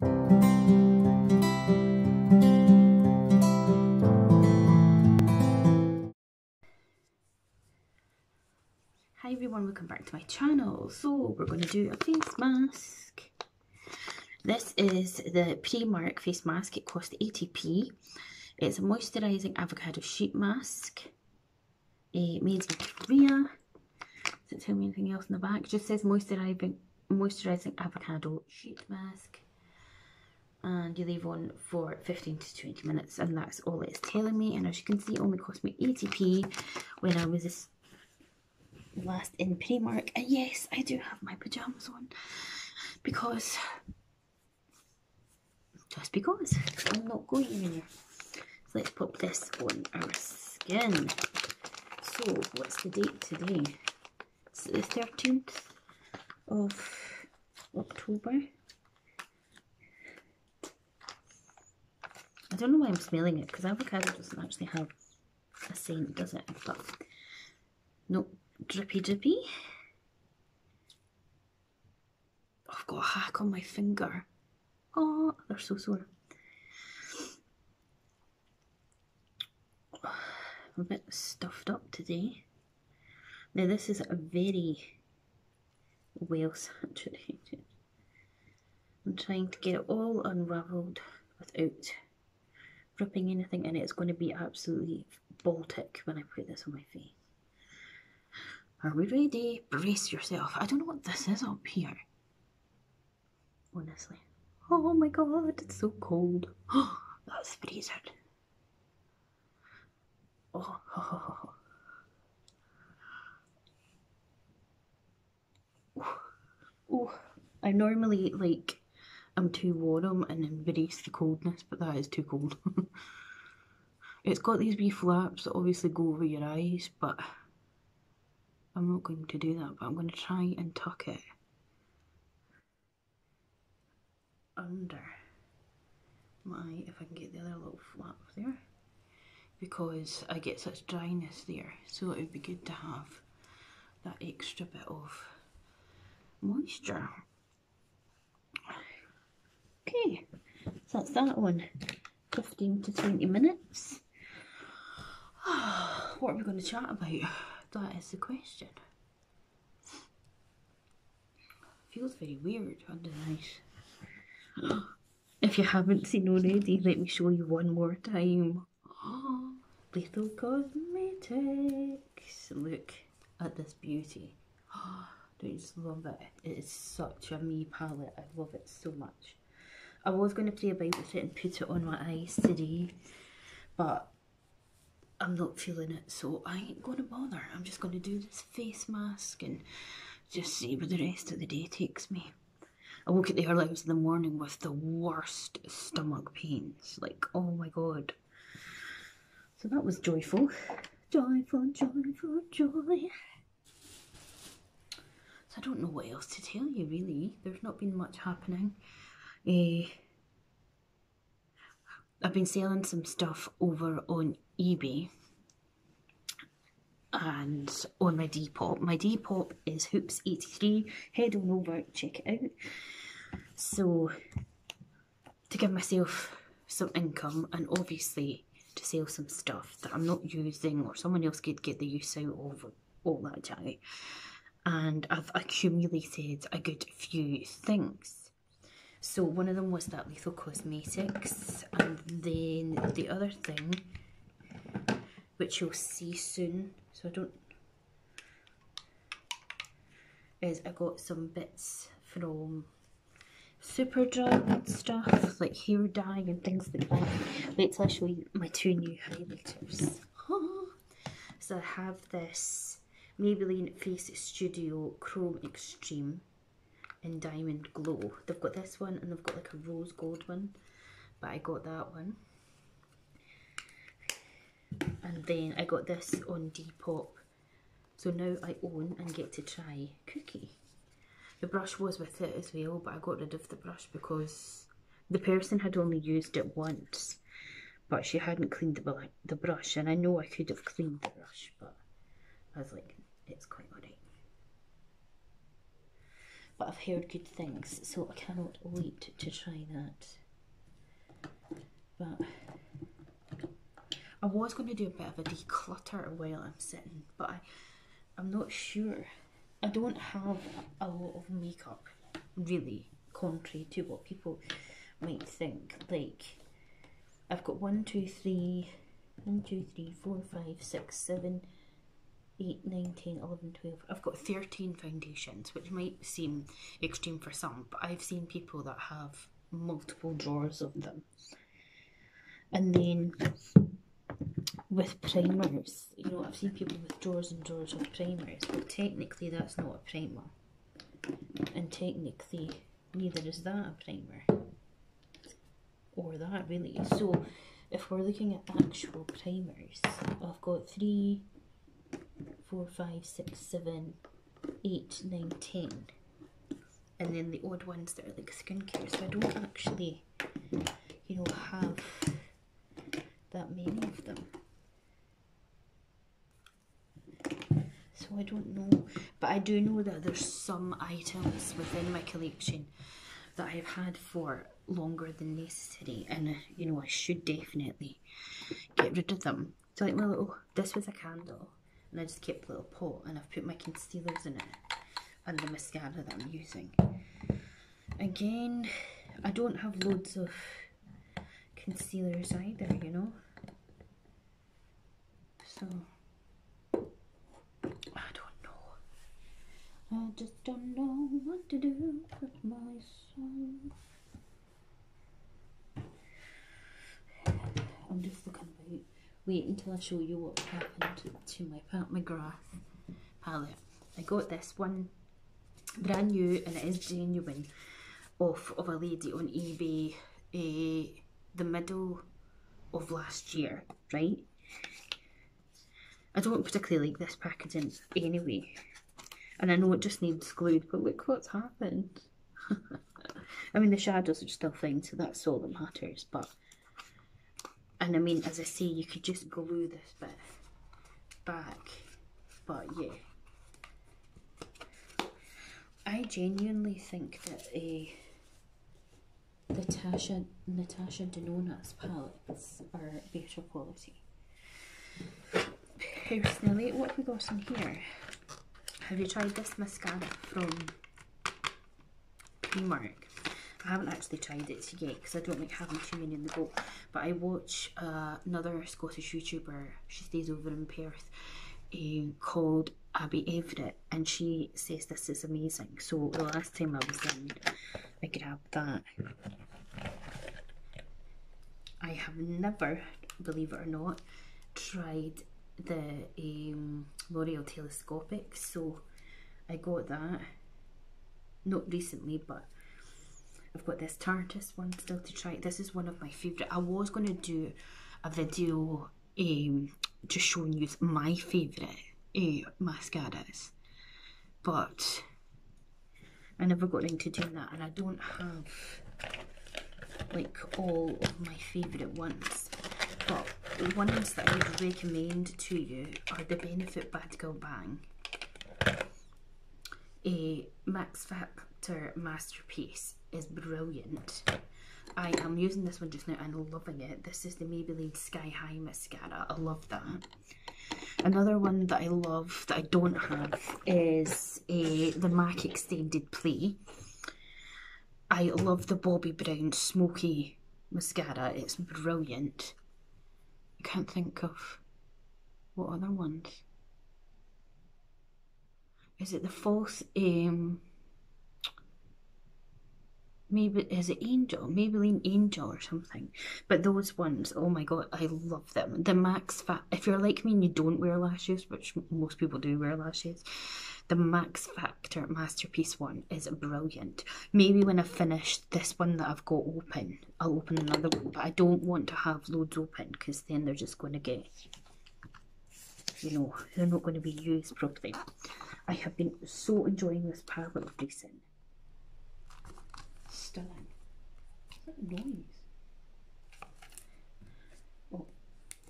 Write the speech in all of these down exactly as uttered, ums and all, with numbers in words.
Hi everyone, welcome back to my channel. So we're going to do a face mask. This is the Primark face mask. It cost eighty p. It's a moisturising avocado sheet mask, uh, made in Korea. Does it tell me anything else in the back? It just says moisturising moisturising avocado sheet mask, and you leave on for fifteen to twenty minutes, and that's all it's telling me. And as you can see, it only cost me eighty p when I was this last in Primark. And yes, I do have my pyjamas on because just because I'm not going anywhere. So let's pop this on our skin. So what's the date today? It's the thirteenth of October. I don't know why I'm smelling it, because avocado doesn't actually have a scent, does it? But no. Drippy drippy. Oh, I've got a hack on my finger. Oh, they're so sore. I'm a bit stuffed up today. Now this is a very well saturated. I'm trying to get it all unravelled without ripping anything in it. It's going to be absolutely Baltic when I put this on my face. Are we ready? Brace yourself. I don't know what this is up here. Honestly. Oh my god, it's so cold. Oh, that's freezing. Oh, oh, oh. Oh, I normally, like, I'm too warm and embrace the coldness, but that is too cold. It's got these wee flaps that obviously go over your eyes, but I'm not going to do that, but I'm going to try and tuck it under my eye if I can get the other little flap there, because I get such dryness there, so it would be good to have that extra bit of moisture. Okay, so that's that one. fifteen to twenty minutes. What are we going to chat about? That is the question. Feels very weird under the eyes. If you haven't seen already, let me show you one more time. Oh, Lethal Cosmetics. Look at this beauty. Oh, don't you just love it? It is such a me palette. I love it so much. I was going to play about with it and put it on my eyes today, but I'm not feeling it, so I ain't going to bother. I'm just going to do this face mask and just see where the rest of the day takes me. I woke at the early hours in the morning with the worst stomach pains. Like, oh my god. So that was joyful. Joyful, joyful, joy. So I don't know what else to tell you, really. There's not been much happening. Uh, I've been selling some stuff over on eBay and on my Depop. My Depop is hoops eighty-three. Head on over, check it out. So, to give myself some income, and obviously to sell some stuff that I'm not using or someone else could get the use out of, all that jazz. And I've accumulated a good few things. So one of them was that Lethal Cosmetics, and then the other thing, which you'll see soon, so I don't, is I got some bits from Superdrug and stuff, like hair dye and things like that. Wait till I show you my two new highlighters. So I have this Maybelline Face Studio Chrome Extreme in Diamond Glow. They've got this one and they've got like a rose gold one, but I got that one. And then I got this on Depop, so now I own and get to try Cookie. The brush was with it as well, but I got rid of the brush because the person had only used it once, but she hadn't cleaned the, the brush, and I know I could have cleaned the brush, but I was like, it's quite alright. but I've heard good things, so I cannot wait to try that. But I was going to do a bit of a declutter while I'm sitting, but I, I'm not sure. I don't have a lot of makeup, really, contrary to what people might think. Like, I've got one, two, three, one, two, three, four, five, six, seven, eight, nine, ten, eleven, twelve. I've got thirteen foundations, which might seem extreme for some, but I've seen people that have multiple drawers of them. And then with primers, you know, I've seen people with drawers and drawers of primers, but technically that's not a primer. And technically neither is that a primer. Or that, really. So if we're looking at actual primers, I've got three, four, five, six, seven, eight, nine, ten, and then the odd ones that are like skincare. So I don't actually, you know, have that many of them. So I don't know, but I do know that there's some items within my collection that I've had for longer than necessary, and you know, I should definitely get rid of them. So like my little, this was a candle, and I just kept a little pot, and I've put my concealers in it and the mascara that I'm using. Again, I don't have loads of concealers either, you know, so I don't know. I just don't know what to do with myself. I'm just looking about. Wait until I show you what happened to my Pat McGrath palette. I got this one brand new, and it is genuine, off of a lady on eBay uh, the middle of last year, right? I don't particularly like this packaging anyway, and I know it just needs glued, but look what's happened. I mean, the shadows are still fine, so that's all that matters, but... And I mean, as I say, you could just glue this bit back, but yeah. I genuinely think that a uh, Natasha, Natasha Denonat's palettes are better quality. Personally, what have we got in here? Have you tried this mascara from Primark? I haven't actually tried it yet because I don't like having too many in the boat, but I watch uh, another Scottish YouTuber, she stays over in Perth, um, called Abby Everett, and she says this is amazing. So the last time I was in, I grabbed that. I have never, believe it or not, tried the um, L'Oreal Telescopic, so I got that, not recently, but I've got this Tartus one still to try. This is one of my favourite. I was going to do a video um, just showing you my favourite uh, mascaras, but I never got around to doing that, and I don't have like all of my favourite ones, but the ones that I would recommend to you are the Benefit Bad Girl Bang, a Max Factor Masterpiece is brilliant. I am using this one just now and loving it. This is the Maybelline Sky High Mascara. I love that. Another one that I love that I don't have is a, the M A C Extended Play. I love the Bobbi Brown Smoky Mascara. It's brilliant. I can't think of what other ones. Is it the false... Um, Maybe is it Angel, Maybelline Angel or something? But those ones, oh my god, I love them. The Max Factor, if you're like me and you don't wear lashes, which most people do wear lashes, the Max Factor Masterpiece one is brilliant. Maybe when I finish this one that I've got open, I'll open another one, but I don't want to have loads open because then they're just going to get, you know, they're not going to be used properly. I have been so enjoying this palette of recent. Stunning. What's that noise? Oh,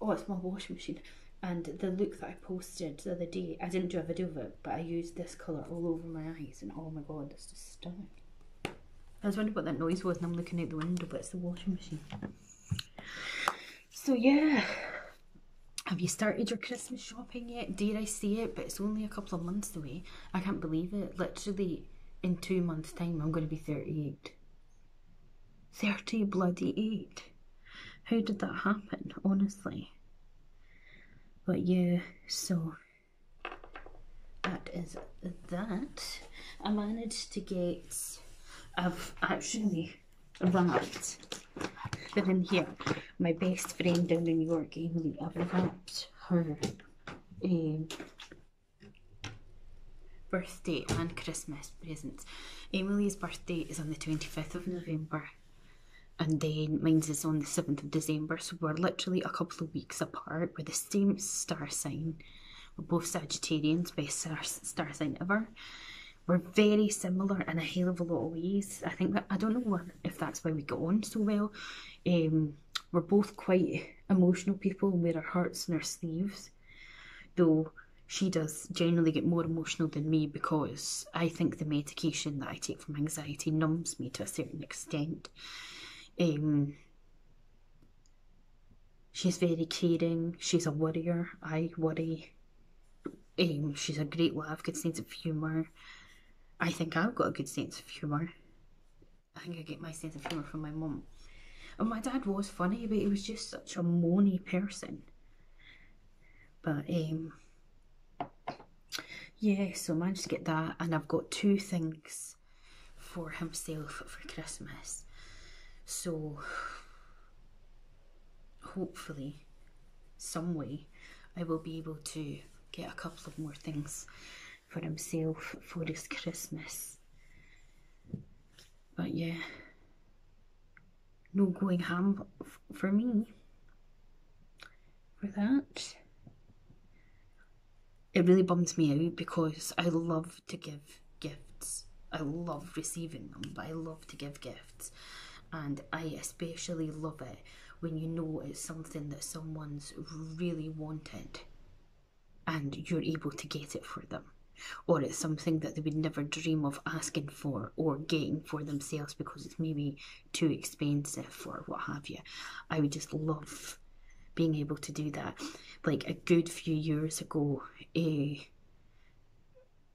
oh, it's my washing machine. And the look that I posted the other day, I didn't do a video of it, but I used this colour all over my eyes, and oh my god, it's just stunning. I was wondering what that noise was, and I'm looking out the window, but it's the washing machine. So yeah, have you started your Christmas shopping yet? Dare I say it, but it's only a couple of months away. I can't believe it. Literally, in two months' time, I'm going to be thirty-eight. thirty bloody eight. How did that happen, honestly? But yeah, so that is that. I managed to get, I've actually wrapped but in here. My best friend down in New York, Emily, I've wrapped her um, birthday and Christmas presents. Emily's birthday is on the twenty-fifth of November. And then mine's is on the seventh of December, so we're literally a couple of weeks apart. We're the same star sign. We're both Sagittarians, best star, star sign ever. We're very similar in a hell of a lot of ways. I think that, I don't know if that's why we got on so well. Um, we're both quite emotional people and wear our hearts on our sleeves. Though she does generally get more emotional than me because I think the medication that I take from anxiety numbs me to a certain extent. Um, she's very caring, she's a worrier, I worry, um, she's a great laugh, good sense of humour. I think I've got a good sense of humour. I think I get my sense of humour from my mum. And my dad was funny, but he was just such a moany person. But um, yeah, so I managed to get that, and I've got two things for himself for Christmas. So, hopefully, some way, I will be able to get a couple of more things for himself for his Christmas. But yeah, no going ham for me for that. It really bums me out because I love to give gifts. I love receiving them, but I love to give gifts. And I especially love it when you know it's something that someone's really wanted and you're able to get it for them. Or it's something that they would never dream of asking for or getting for themselves because it's maybe too expensive or what have you. I would just love being able to do that. Like a good few years ago, eh,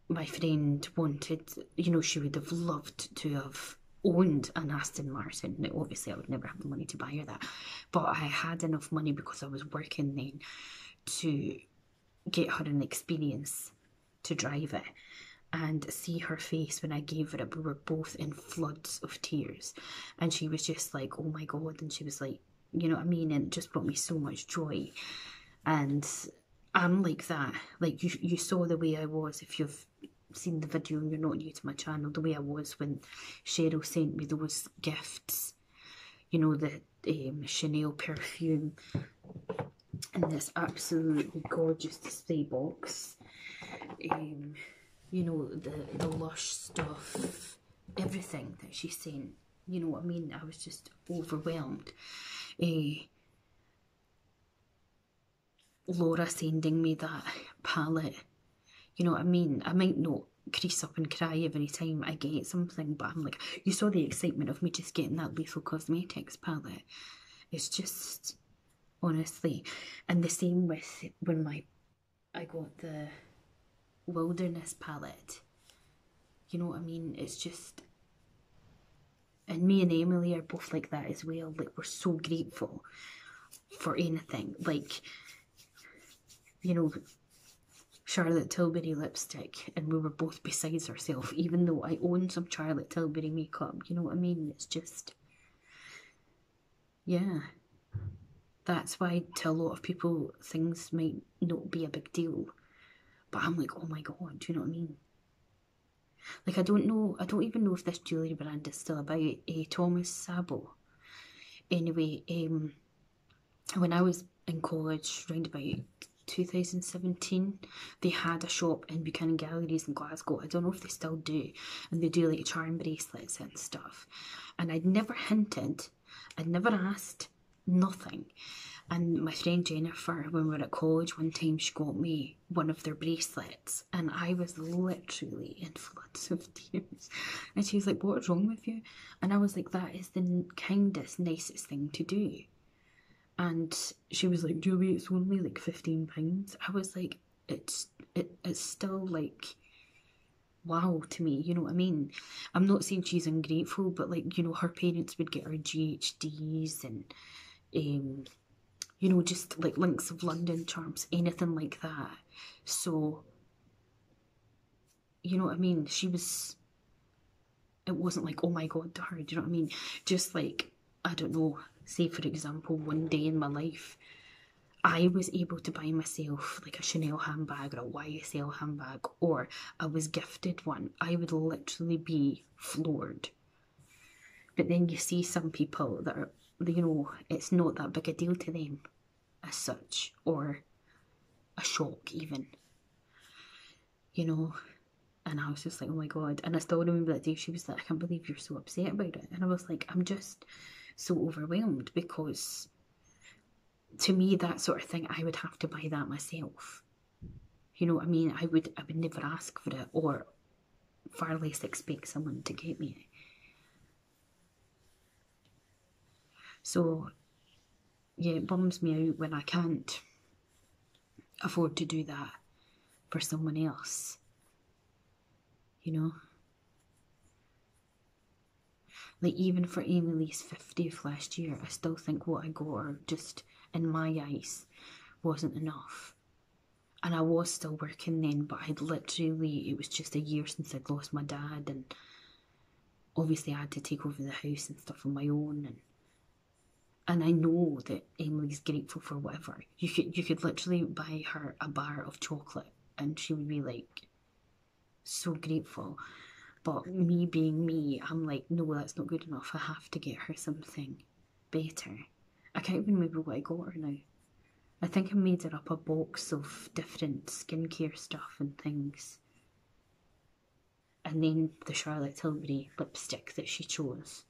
my friend wanted, you know, she would have loved to have owned an Aston Martin. Now obviously I would never have the money to buy her that, but I had enough money because I was working then to get her an experience to drive it, and see her face when I gave her it. We were both in floods of tears and she was just like, oh my god, and she was like, you know what I mean, and it just brought me so much joy. And I'm like that, like you, you saw the way I was, if you've seen the video and you're not new to my channel, the way I was when Cheryl sent me those gifts, you know, the um, Chanel perfume and this absolutely gorgeous display box, um, you know, the, the Lush stuff, everything that she sent, you know what I mean, I was just overwhelmed. Uh, Laura sending me that palette, you know what I mean? I might not crease up and cry every time I get something, but I'm like, you saw the excitement of me just getting that Lethal Cosmetics palette. It's just, honestly. And the same with when my, I got the Wilderness palette. You know what I mean? It's just, and me and Emily are both like that as well. Like, we're so grateful for anything. Like, you know, Charlotte Tilbury lipstick, and we were both besides ourselves, even though I own some Charlotte Tilbury makeup, you know what I mean? It's just, yeah. That's why to a lot of people things might not be a big deal, but I'm like, oh my god, do you know what I mean? Like, I don't know, I don't even know if this jewellery brand is still about, eh, Thomas Sabo. Anyway, um, when I was in college, round about two thousand seventeen, they had a shop in Buchanan Galleries in Glasgow. I don't know if they still do, and they do like charm bracelets and stuff. And I'd never hinted, I'd never asked, nothing. And my friend Jennifer, when we were at college one time, she got me one of their bracelets and I was literally in floods of tears. And she was like, what's wrong with you? And I was like, that is the kindest, nicest thing to do. And she was like, Joey, it's only like fifteen pounds. I was like, it's, it, it's still like, wow to me, you know what I mean? I'm not saying she's ungrateful, but like, you know, her parents would get her G H Ds and, um, you know, just like Links of London charms, anything like that. So, you know what I mean? She was, it wasn't like, oh my God, to her, do you know what I mean? Just like, I don't know, say for example, one day in my life, I was able to buy myself like a Chanel handbag or a Y S L handbag, or I was gifted one, I would literally be floored. But then you see some people that are, you know, it's not that big a deal to them as such, or a shock even, you know. And I was just like, oh my God. And I still remember that day, she was like, I can't believe you're so upset about it. And I was like, I'm just so overwhelmed, because to me, that sort of thing, I would have to buy that myself. You know what I mean? I would, I would never ask for it, or far less expect someone to get me it. So, yeah, it bums me out when I can't afford to do that for someone else, you know? Like, even for Emily's fiftieth last year, I still think what I got her, just in my eyes, wasn't enough. And I was still working then, but I'd literally, it was just a year since I'd lost my dad, and obviously I had to take over the house and stuff on my own, and And I know that Emily's grateful for whatever. You could you could literally buy her a bar of chocolate and she would be like, so grateful. But me being me, I'm like, no, that's not good enough. I have to get her something better. I can't even remember what I got her now. I think I made her up a box of different skincare stuff and things. And then the Charlotte Tilbury lipstick that she chose.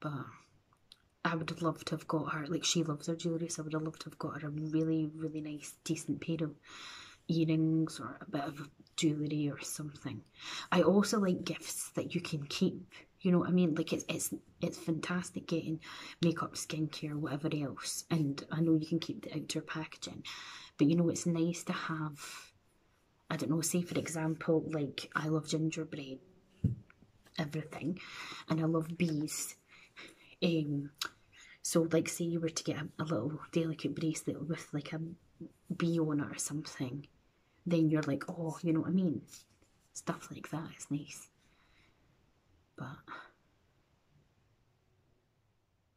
But I would have loved to have got her, like, she loves her jewellery, so I would have loved to have got her a really, really nice, decent pair of earrings or a bit of jewellery or something. I also like gifts that you can keep, you know what I mean? Like, it's it's it's fantastic getting makeup, skincare, whatever else, and I know you can keep the outer packaging, but, you know, it's nice to have, I don't know, say for example, like, I love gingerbread, everything, and I love bees. Um, so, like, say you were to get a, a little delicate bracelet with, like, a bee on it or something, then you're like, oh, you know what I mean? Stuff like that is nice. But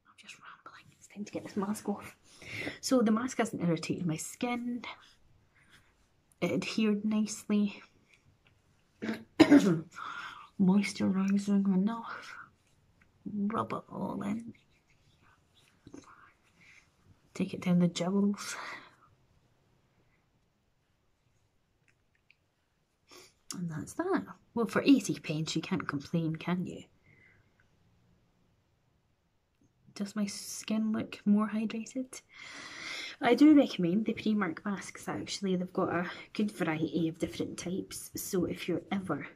I'm just rambling. It's time to get this mask off. So the mask hasn't irritated my skin. It adhered nicely. Moisturising enough. Rub it all in. Take it down the jowls. And that's that. Well, for eighty pence, you can't complain, can you? Does my skin look more hydrated? I do recommend the Primark masks, actually. They've got a good variety of different types. So if you're ever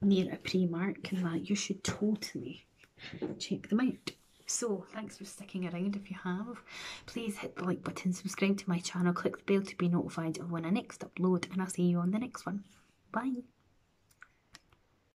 near a Primark and that, you should totally check them out. So thanks for sticking around. If you have, please hit the like button, subscribe to my channel, click the bell to be notified of when I next upload, and I'll see you on the next one. Bye.